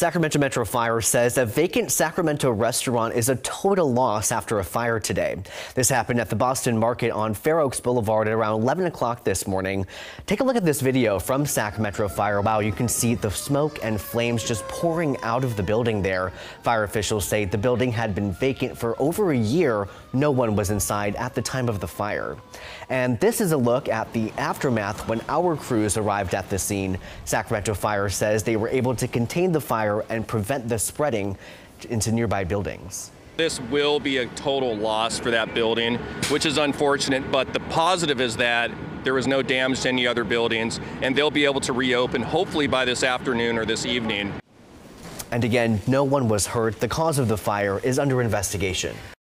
Sacramento Metro Fire says a vacant Sacramento restaurant is a total loss after a fire today. This happened at the Boston Market on Fair Oaks Boulevard at around 11 o'clock this morning. Take a look at this video from Sac Metro Fire. Wow, you can see the smoke and flames just pouring out of the building there. Fire officials say the building had been vacant for over a year. No one was inside at the time of the fire. And this is a look at the aftermath when our crews arrived at the scene. Sacramento Fire says they were able to contain the fire and prevent the spreading into nearby buildings. This will be a total loss for that building, which is unfortunate, but the positive is that there was no damage to any other buildings, and they'll be able to reopen hopefully by this afternoon or this evening. And again, no one was hurt. The cause of the fire is under investigation.